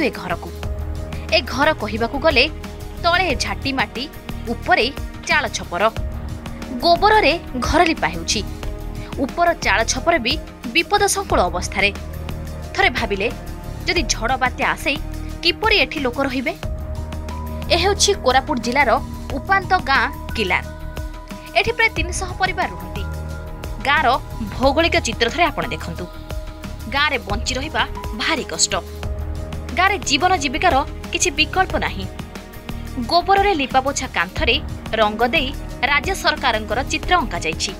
जातु ए घर को ए घर कहू गले तले झाटी माटी उपरे चाल छपर गोबर रे घर लिपा हेउछि। उपर चाल छपर भी विपद संकुल अवस्था थरे भाविले जदि झड़ बात्या आसे किपरि एठी लोक रहिबे। ए हेउछि कोरापुट जिलार उपांत गाँ किलार। एठी प्राय 300 परिवार रुहति। गाँर भौगोलिक चित्र थरे आपण देखंतु। गाँरे बंची रहिबा भारी कष्ट। गाँरे जीवन जीविकार किछि विकल्प नाही। गोबर रे लिपापोछा कांथरे रंग देई राज्य सरकारंकर चित्र अंका जाइछि।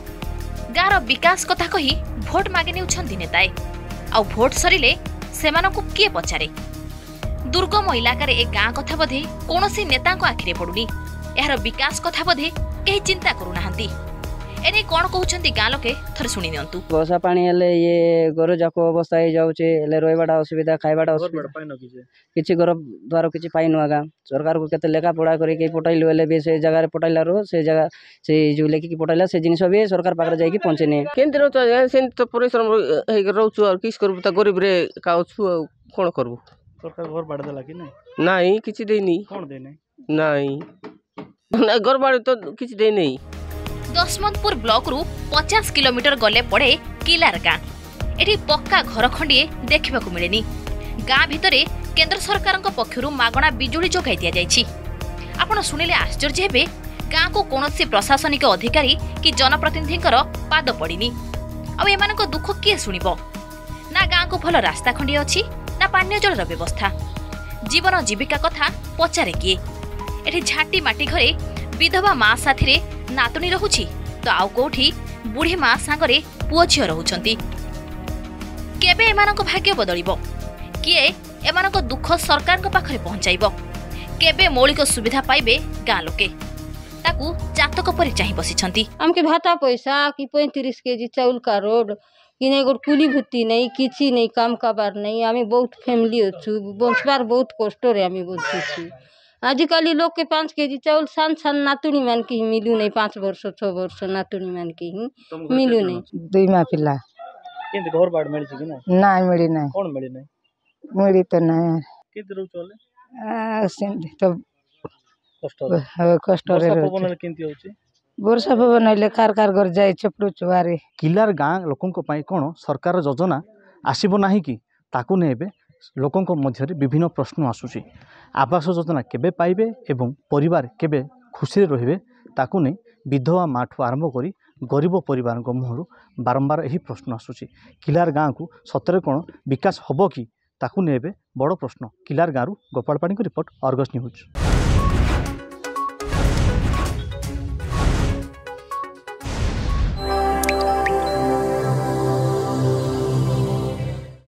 गाँर विकास कथा कहि भोट मागे नेउछन्ति नेताए। आ भोट सरिले सेमानकु किए पचारे। दुर्गम इलाकार ए गाँ कथा बधे कौनसी नेता आखिरे पड़ुनी। यार विकास कथा बधे कहीं चिंता करूनाहांती। एने कौन कहउछंती गाँ लोके थरे सुनि नियंतु। वर्षा पानी हेले ये घर जाको अवस्था हे जाउछे हेले रोइबाडा असुविधा खाइबाडा असुविधा पाइन किछे किछि घर द्वार किछि पाइन आगा। सरकार को केते लेखा पढ़ा करी के पटाइलो हेले बे से जगह रे पटाइला रो से जगह से जो लेखि कि पटाइला से जिनिस बे सरकार पाकर जाई कि पहुंचे ने केंद्र तो सेन तो परिश्रम हे रहउछु और किस करबु त गरीब रे काउछु कोन करबु। सरकार घर बाड़ देला कि नै नै किछि देनी कोन देने नै गरबाड़ी तो किछ दे नहीं। दशमंतपुर ब्लॉक रु 50 किलोमीटर गले पड़े किलार गाँ। एठी पक्का घर खंडीए देखा मिलेनी। गाँ भितर केंद्र सरकार पक्षर मागणा बिजुली जोगाई दि जाइछि। आपण सुनिले आश्चर्य हेबे गाँ को कौनसी प्रशासनिक अधिकारी कि जनप्रतिनिधिंकर पाद पड़िनी। आउ एमानक दुख किए सुनिबो ना। गाँ को भल रास्ता खंडीए अछि ना पानी जल व्यवस्था। जीवन जीविका कथा पचारे किए। एठी झाटी माटी घरे विधवा माँ साथी नातुणी रहुछि तो आउ कोठी बुढ़ी माँ सांगरे पुओ झियो रहुछंती। केबे एमानक भाग्य बदलिबो किए एमानक दुख सरकारक पाखरे पहुंचाइबो। केबे मौलिक सुविधा पाइबे गाँ लोके ताकू चातक परि चाहि बसिछंती। हमके भाता पैसा कि 35 केजी चाउल का रोड किने गोट कुली भूति नहीं किछि नहीं काम काबार नहीं। आमी बहुत फैमिली अछु बंचबार बहुत कष्ट रे आमी बंचुछि। आजिकाली लोग के 5 केजी चाउल सान सान नातुणी मान के मिलू नहीं। 5 वर्ष 6 वर्ष नातुणी मान के ही मिलू नहीं। दुई मा पिला केंद घर बाड़ मिल छी कि ना नहीं मिली नहीं कोन मिली नहीं मिली तो नहीं केंद रो चले आ सेंद तो कष्ट रे पवन केंद होउ छी। वर्षा पवन ले कार घर जाय छपड़ो चुवारे किलार गां लोकन को पई कोन सरकार योजना आसीबो नाही कि ताकू नेबे। लोकों को मध्य विभिन्न प्रश्न आसूसी आवास योजना केबे पाइबे एवं परिवार केबे खुशी रहिबे ताकू नहीं। विधवा माँ ठू आरंभ कर गरीब परिवार मुहर बारंबार यही प्रश्न आसूसी। किलार गाँ को सतरे कौन विकास हब कि ताकू नेबे बड़ प्रश्न। किलार गाँव गोपाल पाणी रिपोर्ट आर्गस न्यूज।